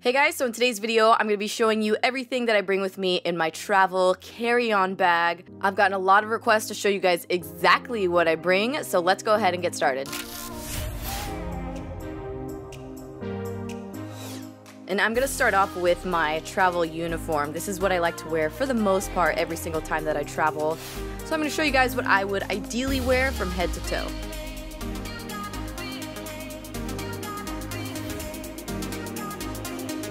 Hey guys, so in today's video, I'm going to be showing you everything that I bring with me in my travel carry-on bag. I've gotten a lot of requests to show you guys exactly what I bring, so let's go ahead and get started. And I'm going to start off with my travel uniform. This is what I like to wear for the most part every single time that I travel. So I'm going to show you guys what I would ideally wear from head to toe.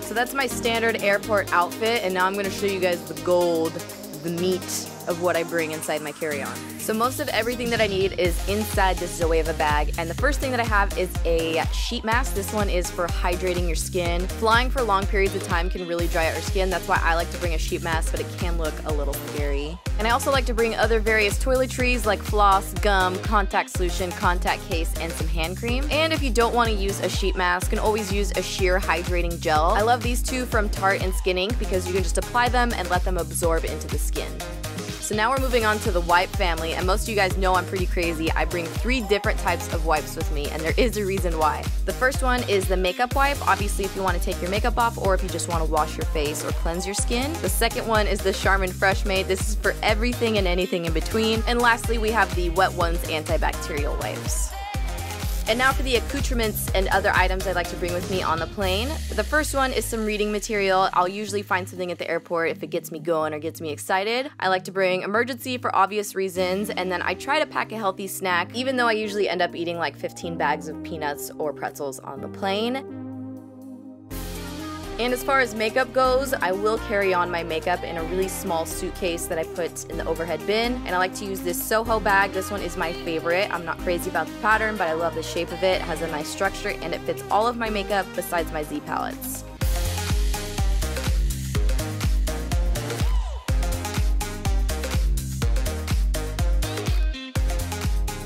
So that's my standard airport outfit, and now I'm going to show you guys the gold, the meat of what I bring inside my carry-on. So most of everything that I need is inside this Zoeva bag, and the first thing that I have is a sheet mask. This one is for hydrating your skin. Flying for long periods of time can really dry out your skin. That's why I like to bring a sheet mask, but it can look a little scary. And I also like to bring other various toiletries like floss, gum, contact solution, contact case, and some hand cream. And if you don't want to use a sheet mask, you can always use a sheer hydrating gel. I love these two from Tarte and Skin Ink because you can just apply them and let them absorb into the skin. So now we're moving on to the wipe family, and most of you guys know I'm pretty crazy. I bring 3 different types of wipes with me, and there is a reason why. The first one is the makeup wipe, obviously if you want to take your makeup off or if you just want to wash your face or cleanse your skin. The second one is the Charmin Fresh Mates. This is for everything and anything in between. And lastly, we have the Wet Ones antibacterial wipes. And now for the accoutrements and other items I like to bring with me on the plane. The first one is some reading material. I'll usually find something at the airport if it gets me going or gets me excited. I like to bring emergency for obvious reasons, and then I try to pack a healthy snack, even though I usually end up eating like 15 bags of peanuts or pretzels on the plane. And as far as makeup goes, I will carry on my makeup in a really small suitcase that I put in the overhead bin. And I like to use this Soho bag. This one is my favorite. I'm not crazy about the pattern, but I love the shape of it. It has a nice structure, and it fits all of my makeup besides my Z palettes.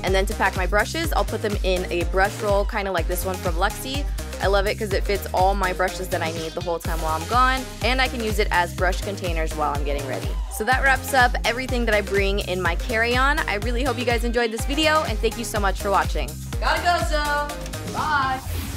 And then to pack my brushes, I'll put them in a brush roll, kind of like this one from Luxie. I love it because it fits all my brushes that I need the whole time while I'm gone, and I can use it as brush containers while I'm getting ready. So that wraps up everything that I bring in my carry-on. I really hope you guys enjoyed this video, and thank you so much for watching. Gotta go, Zoe. Bye.